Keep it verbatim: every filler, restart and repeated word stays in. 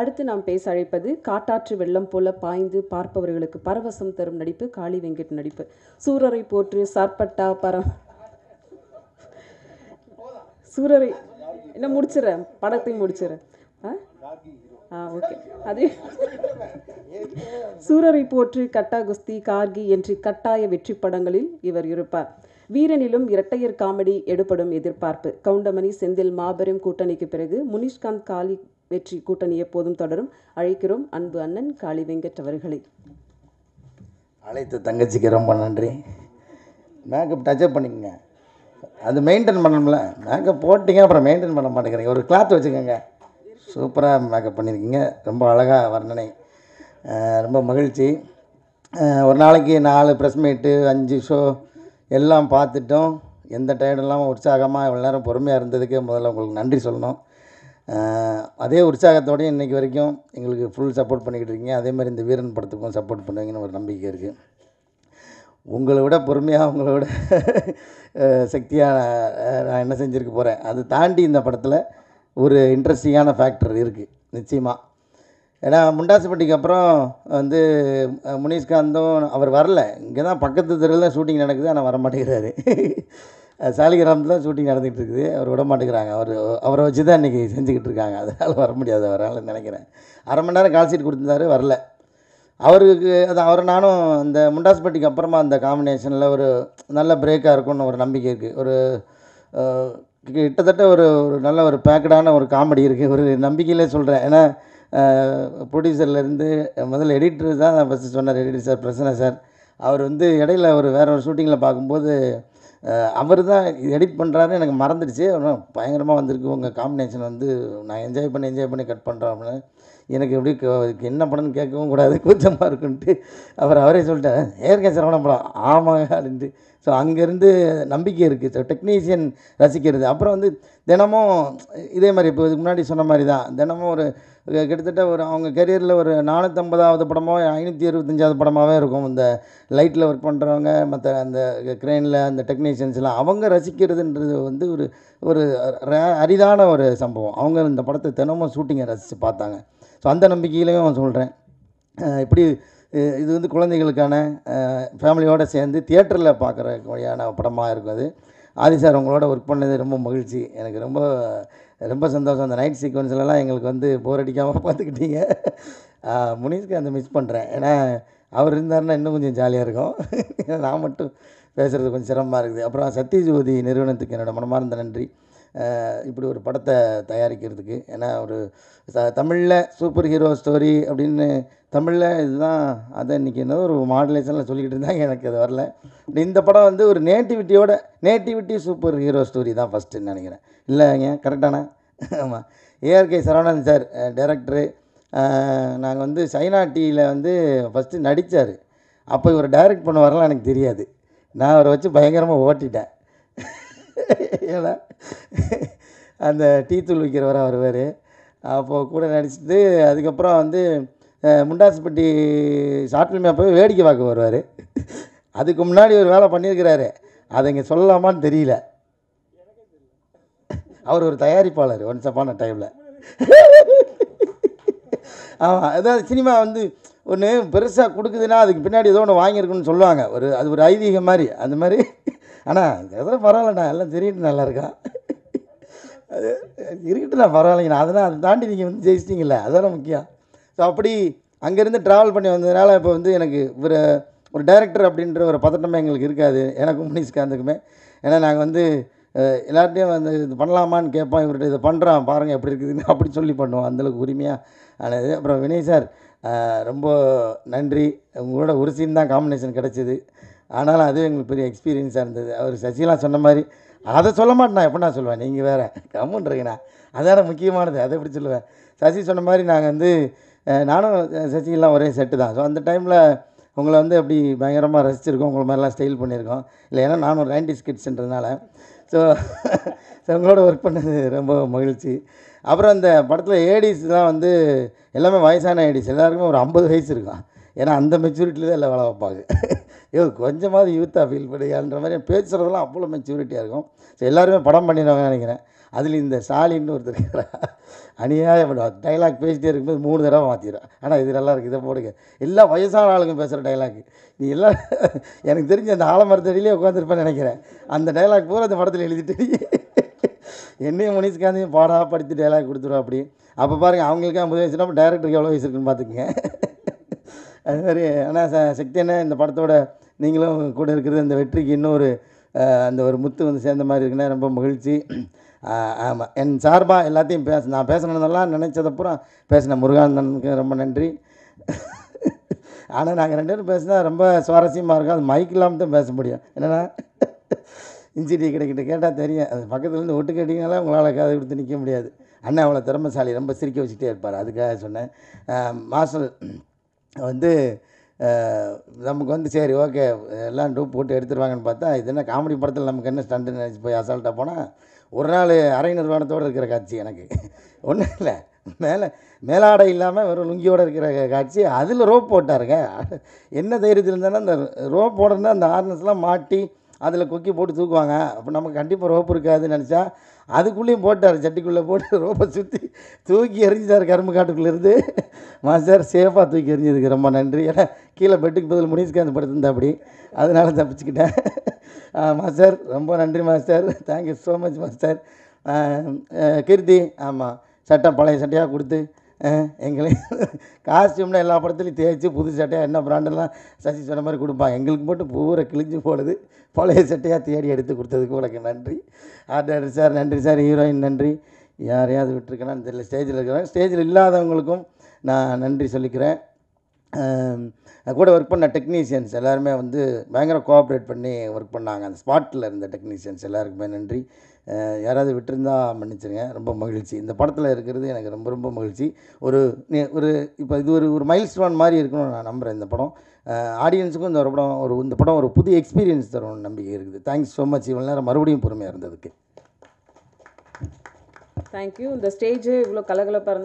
அடுத்து நாம் பேச அழைப்பது காட்டாற்று வெள்ளம் போல பாய்ந்து பார்ப்பவர்களுக்கு பரவசம் தரும் நடிப்பு காளி வெங்கட் நடிப்பு. சூரரை போற்று சார்பட்டா பரம் சூரரை என்ன முடிச்சிடறேன் படத்தையும் முடிச்சிடறேன். ஆ ஓகே அது சூரரை போற்று, கட்டா குஸ்தி, கார்கி என்று கட்டாய வெற்றி படங்களில் இவர் இருப்பார். வீரனிலும் இரட்டையர் காமெடி எடுபடும் எதிர்பார்ப்பு. கவுண்டமணி செந்தில் மாபெரும் கூட்டணிக்கு பிறகு முனிஷ்காந்த் காளி வெற்றி கூட்டணி எப்போதும் தொடரும். அழைக்கிறோம் அன்பு அண்ணன் காளி வெங்கட் அவர்களை. அழைத்த தங்கச்சிக்கு ரொம்ப நன்றி. மேக்கப் டச்சப் பண்ணிக்கங்க, அது மெயின்டைன் பண்ணணும்ல. மேக்கப் போட்டிங்க அப்புறம் மெயின்டைன் பண்ண மாட்டேங்கிறீங்க. ஒரு கிளாத் வச்சுக்கோங்க. சூப்பராக மேக்கப் பண்ணியிருக்கீங்க, ரொம்ப அழகாக வர்ணனை, ரொம்ப மகிழ்ச்சி. ஒரு நாளைக்கு நாலு ப்ரெஸ் மீட்டு அஞ்சு ஷோ எல்லாம் பார்த்துட்டோம். எந்த டயர்டும் இல்லாமல் உற்சாகமாக இவ்வளோ நேரம் பொறுமையாக இருந்ததுக்கு முதல்ல உங்களுக்கு நன்றி சொல்லணும். அதே உற்சாகத்தோடய இன்றைக்கி வரைக்கும் எங்களுக்கு ஃபுல் சப்போர்ட் பண்ணிக்கிட்டு இருக்கீங்க. அதேமாதிரி இந்த வீரன் படத்துக்கும் சப்போர்ட் பண்ணுவீங்கன்னு ஒரு நம்பிக்கை இருக்குது. உங்களை விட பொறுமையாக, உங்களை விட சக்தியாக நான் என்ன செஞ்சுருக்க போகிறேன், அது தாண்டி இந்த படத்தில் ஒரு இன்ட்ரெஸ்டிங்கான ஃபேக்டர் இருக்குது நிச்சயமாக. ஏன்னா முண்டாசுப்பட்டிக்கு அப்புறம் வந்து முனிஷ்காந்தும் அவர் வரல, இங்கே தான் பக்கத்து தெருவில் ஷூட்டிங் நடக்குது, ஆனால் வரமாட்டேங்கிறாரு. சாலிகிராமத்தில் தான் ஷூட்டிங் நடந்துகிட்டு இருக்குது, அவர் விட மாட்டேங்கிறாங்க. அவர் அவரை வச்சு தான் இன்றைக்கி செஞ்சுக்கிட்டு இருக்காங்க, அதனால் வர முடியாது அவரால் நினைக்கிறேன். அரை மணி நேரம் கால் சீட் கொடுத்துருந்தாரு, வரல. அவருக்கு அது அவர் நானும் அந்த முண்டாசுப்பட்டிக்கு அப்புறமா அந்த காம்பினேஷனில் ஒரு நல்ல பிரேக்காக இருக்கும்னு ஒரு நம்பிக்கை இருக்குது. ஒரு கிட்டத்தட்ட ஒரு ஒரு நல்ல ஒரு பேக்கடான ஒரு காமெடி இருக்குது, ஒரு நம்பிக்கையிலே சொல்கிறேன். ஏன்னா ப்ரொடியூசர்லேருந்து முதல்ல எடிட்ரு தான் நான் ஃபஸ்ட்டு சொன்னார், எடிட்டர் சார் பிரசன்னா சார். அவர் வந்து இடையில ஒரு வேறு ஒரு ஷூட்டிங்கில் பார்க்கும்போது அவர் தான் எடிட் பண்ணுறாரு, எனக்கு மறந்துடுச்சு. பயங்கரமாக வந்திருக்கு உங்கள் காம்பினேஷன், வந்து நான் என்ஜாய் பண்ணி என்ஜாய் பண்ணி கட் பண்ணுறேன் அப்படின்னு. எனக்கு எப்படி என்ன படம்னு கேட்கவும் கூடாது, கூச்சமாக இருக்குன்ட்டு அவர் அவரே சொல்லிட்டார், ஏற்கனவே சிரமணம் படம் ஆமாங்க அப்படின்ட்டு. ஸோ அங்கேருந்து நம்பிக்கை இருக்குது. ஸோ டெக்னீஷியன் ரசிக்கிறது. அப்புறம் வந்து தினமும் இதே மாதிரி, இப்போ இதுக்கு முன்னாடி சொன்ன மாதிரி தான், தினமும் ஒரு கிட்டத்தட்ட ஒரு அவங்க கெரியரில் ஒரு நானூற்றம்பதாவது படமோ ஐநூற்றி இருபத்தஞ்சாவது படமாகவே இருக்கும். இந்த லைட்டில் ஒர்க் பண்ணுறவங்க, மற்ற அந்த க்ரெயினில் அந்த டெக்னீஷியன்ஸ்லாம் அவங்க ரசிக்கிறதுன்றது வந்து ஒரு ஒரு அரிதான ஒரு சம்பவம். அவங்க இந்த படத்தை தினமும் ஷூட்டிங்கை ரசித்து பார்த்தாங்க. ஸோ அந்த நம்பிக்கையிலையும் சொல்கிறேன். இப்படி இது வந்து குழந்தைகளுக்கான ஃபேமிலியோடு சேர்ந்து தியேட்டரில் பார்க்குற வழியான படமாக இருக்கும். அது ஆதி சார் உங்களோட ஒர்க் பண்ணது ரொம்ப மகிழ்ச்சி, எனக்கு ரொம்ப ரொம்ப சந்தோஷம். அந்த நைட் சீக்வன்ஸ்லலாம் எங்களுக்கு வந்து போர் அடிக்காமல் பார்த்துக்கிட்டீங்க. முனிஷ்க்கு அந்த மிஸ் பண்ணுறேன், ஏன்னா அவர் இருந்தாருன்னா இன்னும் கொஞ்சம் ஜாலியாக இருக்கும், ஏன்னா நான் மட்டும் பேசுகிறது கொஞ்சம் சிரமமாக இருக்குது. அப்புறம் சத்யஜோதி நிறுவனத்துக்கு என்னோடய மனமார்ந்த நன்றி, இப்படி ஒரு படத்தை தயாரிக்கிறதுக்கு. ஏன்னா ஒரு தமிழில் சூப்பர் ஹீரோ ஸ்டோரி அப்படின்னு தமிழில் இதுதான் அதை இன்றைக்கி என்ன ஒரு மாடுலேஷனில் சொல்லிக்கிட்டு இருந்தாங்க, எனக்கு அது வரல. இந்த படம் வந்து ஒரு நேட்டிவிட்டியோட நேட்டிவிட்டி சூப்பர் ஹீரோ ஸ்டோரி தான் ஃபஸ்ட்டுன்னு நினைக்கிறேன், இல்லைங்க கரெக்டான? ஆமாம். ஏஆர்கே சரவணன் சார் டைரக்டரு, நாங்கள் வந்து சைனா டிவியில் வந்து ஃபஸ்ட்டு நடித்தார். அப்போ இவர் டைரக்ட் பண்ண வரலாம் எனக்கு தெரியாது, நான் அவரை வச்சு பயங்கரமாக ஓட்டிட்டேன். ஏன்னா அந்த டீ தூள் விற்கிறவரை வருவார், அப்போது கூட நடிச்சுட்டு அதுக்கப்புறம் வந்து முண்டாசுப்பட்டி ஷார்ட் ஃபிலிம் அப்போவே வேடிக்கை பார்க்க வருவார். அதுக்கு முன்னாடி ஒரு வேலை பண்ணியிருக்கிறாரு, அதை இங்கே சொல்லலாமான்னு தெரியல. அவர் ஒரு தயாரிப்பாளர் ஒன்ஸ் அப்பான டைமில். ஆமாம், அதாவது சினிமா வந்து ஒன்று பெருசாக கொடுக்குதுன்னா அதுக்கு பின்னாடி ஏதோ ஒன்று வாங்கியிருக்குன்னு சொல்லுவாங்க, ஒரு அது ஒரு ஐதீகம் மாதிரி அந்த மாதிரி. ஆனால் எதாவது பரவாயில்லண்ணா, எல்லாம் தெரியிட்டு நல்லா இருக்கான் அது இருக்கட்டுண்ணா பரவாயில்லைங்கண்ணா, அதெல்லாம் அதை தாண்டி நீங்கள் வந்து ஜெயிச்சிட்டிங்கள, அதெல்லாம் முக்கியம். ஸோ அப்படி அங்கேருந்து ட்ராவல் பண்ணி வந்ததுனால இப்போ வந்து எனக்கு ஒரு ஒரு டைரக்டர் அப்படின்ற ஒரு பதட்டமே எங்களுக்கு இருக்காது, எனக்கும் முனிஷ்காந்துக்குமே. ஏன்னா நாங்கள் வந்து எல்லார்ட்டையும் வந்து இது பண்ணலாமான்னு கேட்போம், இவர்கிட்ட இதை பண்ணுறான் பாருங்கள் எப்படி இருக்குதுன்னு அப்படி சொல்லி பண்ணுவோம், அந்தளவுக்கு உரிமையாக ஆனது. அப்புறம் வினய் சார் ரொம்ப நன்றி, உங்களோட ஒரு சீன் தான் காம்பினேஷன் கிடச்சிது, ஆனாலும் அது எங்களுக்கு பெரிய எக்ஸ்பீரியன்ஸாக இருந்தது. அவர் சசிலாம் சொன்ன மாதிரி அதை சொல்ல மாட்டேண்ணா, எப்படி நான் சொல்லுவேன், நீங்கள் வேறு கம்முன்றீங்கண்ணா, அதான முக்கியமானது, அதை எப்படி சொல்லுவேன். சசி சொன்ன மாதிரி நாங்கள் வந்து நானும் சசிலாம் ஒரே செட்டு தான். ஸோ அந்த டைமில் உங்களை வந்து அப்படி பயங்கரமாக ரசிச்சிருக்கோம், உங்களை மாதிரிலாம் ஸ்டைல் பண்ணியிருக்கோம் இல்லை, ஏன்னா நானும் ஒரு நைன்டிஸ் கிட்ஸ்ன்றதுனால. ஸோ ஸோ உங்களோட ஒர்க் பண்ணது ரொம்ப மகிழ்ச்சி. அப்புறம் அந்த படத்தில் ஏடிஸ் தான் வந்து எல்லாமே வயசான ஏடிஸ், எல்லாருக்குமே ஒரு ஐம்பது வயசு இருக்கும். ஏன்னா அந்த மெச்சூரிட்டியில் தான் எல்லாம் வேலை வைப்பாங்க. ஐயோ கொஞ்சமாவது யூத்தாக ஃபீல் பண்ணுகின்ற மாதிரி பேசுகிறதெல்லாம் அவ்வளோ மெச்சூரிட்டியாக இருக்கும். ஸோ எல்லாருமே படம் பண்ணிடுவாங்க நினைக்கிறேன். அதில் இந்த சாலின்னு ஒருத்தர் இருக்கிறா, அநியாயம் பண்ணுவாங்க. டைலாக் பேசிகிட்டே இருக்கும்போது மூணு தடவை மாற்றிடும். ஆனால் இது நல்லா இருக்குது, இதை போடுங்க. எல்லா வயசான ஆளுங்க பேசுகிற டைலாக் நீ எல்லாம் எனக்கு தெரிஞ்சு அந்த ஆலமரத்தடியிலே உட்காந்துருப்பேன்னு நினைக்கிறேன். அந்த டைலாக் பூரா அந்த படத்தில் எழுதிட்டு என்னையும் முனிஷ்காந்தையும் பாடா படித்து டைலாக் கொடுத்துருவோம். அப்படி அப்போ பாருங்கள் அவங்களுக்காக முதல் வயசுனா அப்போ டைரக்டருக்கு எவ்வளோ வயசு இருக்குன்னு பார்த்துக்குங்க. அது மாதிரி ஆனால் ச சக்தி அண்ணா இந்த படத்தோட நீங்களும் கூட இருக்கிறது அந்த வெற்றிக்கு இன்னொரு அந்த ஒரு முத்து வந்து சேர்ந்த மாதிரி இருக்குன்னா ரொம்ப மகிழ்ச்சி. ஆமாம், என் சார்பாக எல்லாத்தையும் பேச நான் பேசணுன்னெல்லாம் நினச்சதை பூரா பேசினேன். முருகானந்தனுக்கு ரொம்ப நன்றி. ஆனால் நாங்கள் ரெண்டு பேரும் பேசினா ரொம்ப சுவாரஸ்யமாக இருக்கும். அது மைக் இல்லாமல் தான் பேச முடியும். என்னென்னா இன்சிடி கிடைக்கிட்ட கேட்டால் தெரியும். அது பக்கத்துலேருந்து ஒட்டு கேட்டிங்கனால உங்களால் காது கொடுத்து நிற்க முடியாது. அண்ணன் அவ்வளோ திறமைசாலி, ரொம்ப சிரிக்க வச்சுட்டே இருப்பார். அதுக்காக சொன்னேன். மாஸ்டர் வந்து நமக்கு வந்து சரி ஓகே எல்லாம் டூப் போட்டு எடுத்துருவாங்கன்னு பார்த்தா இது என்ன காமெடி படத்தில் நமக்கு என்ன ஸ்டண்ட்டுன்னு நினச்சி போய் அசால்ட்டாக போனால் ஒரு நாள் அரை நிர்வாணத்தோடு இருக்கிற காட்சி எனக்கு ஒன்றும் இல்லை. மேலே மேலாடை இல்லாமல் வெறும் லுங்கியோடு இருக்கிற காட்சி. அதில் ரோப் போட்டாருங்க. என்ன தைரியத்தில் இருந்தாலும் அந்த ரோப் போடணுன்னா அந்த ஆர்னஸ்லாம் மாட்டி அதில் கொக்கி போட்டு தூக்குவாங்க. அப்போ நமக்கு கண்டிப்பாக ரோப்பு இருக்காதுன்னு நினச்சா அதுக்குள்ளேயும் போட்டார். சட்டிக்குள்ளே போட்டு ரோப்பை சுற்றி தூக்கி எறிஞ்சிட்டார் கரும்பு காட்டுக்குள்ளேருந்து. மாஸ்டர் சேஃபாக தூக்கி எறிஞ்சதுக்கு ரொம்ப நன்றி. ஏன்னா கீழே பெட்டுக்கு பதில் முனிஷ்காந்த் படுத்திருந்தா அப்படி, அதனால தப்பிச்சுக்கிட்டேன். மாஸ்டர் ரொம்ப நன்றி master. Thank you so much master. Keerthi ஆமாம் சட்டை பழைய சட்டையாக கொடுத்து எங்களையும் காஸ்ட்யூம்னா எல்லா படத்துலையும் தேய்ச்சி புது சட்டையாக என்ன பிராண்டெல்லாம் சசி சொன்ன மாதிரி கொடுப்பாங்க. எங்களுக்கு மட்டும் பூரை கிழிஞ்சு போடுது. பழைய சட்டையாக தேடி எடுத்து கொடுத்ததுக்கு உங்களுக்கு நன்றி. ஆர்ட் டைரக்டர் சார் நன்றி சார். ஹீரோயின் நன்றி. யாரையாவது விட்டுருக்கேனான்னு தெரியல. ஸ்டேஜில் இருக்கிறேன், ஸ்டேஜில் இல்லாதவங்களுக்கும் நான் நன்றி சொல்லிக்கிறேன். கூட ஒர்க் பண்ண டெக்னீஷியன்ஸ் எல்லாருமே வந்து பயங்கர கோஆப்ரேட் பண்ணி ஒர்க் பண்ணாங்க. அந்த ஸ்பாட்டில் இருந்த டெக்னீஷியன்ஸ் எல்லாருக்குமே நன்றி. யாராவது விட்டுருந்தா மன்னிச்சிருங்க. ரொம்ப மகிழ்ச்சி. இந்த படத்தில் இருக்கிறது எனக்கு ரொம்ப ரொம்ப மகிழ்ச்சி. ஒரு ஒரு இப்போ இது ஒரு ஒரு மைல் ஸ்டோன் மாதிரி இருக்கணும்னு நான் நம்புகிறேன். இந்த படம் ஆடியன்ஸுக்கும் இந்த ஒரு படம் ஒரு இந்த படம் ஒரு புது எக்ஸ்பீரியன்ஸ் தரும்னு நம்பிக்கை இருக்குது. Thanks so much. இவ்வளோ நேரம் மறுபடியும் பொறுமையாக இருந்ததுக்கு தேங்க்யூ. இந்த ஸ்டேஜ் இவ்வளோ கலகலப்பாக இருந்தது.